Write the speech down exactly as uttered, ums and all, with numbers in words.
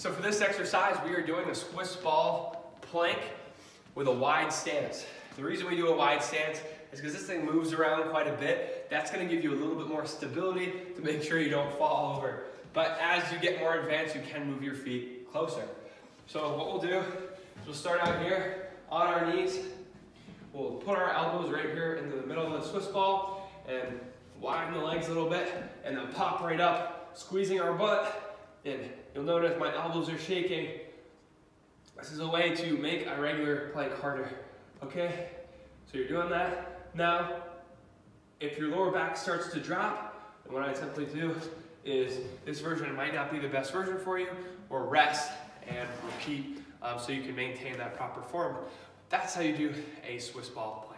So for this exercise, we are doing a Swiss ball plank with a wide stance. The reason we do a wide stance is because this thing moves around quite a bit. That's gonna give you a little bit more stability to make sure you don't fall over. But as you get more advanced, you can move your feet closer. So what we'll do is we'll start out here on our knees. We'll put our elbows right here in the middle of the Swiss ball and widen the legs a little bit and then pop right up, squeezing our butt. And you'll notice my elbows are shaking. This is a way to make a regular plank harder, okay? So you're doing that. Now, if your lower back starts to drop, and what I typically do is, this version might not be the best version for you, or rest and repeat um, so you can maintain that proper form. That's how you do a Swiss ball.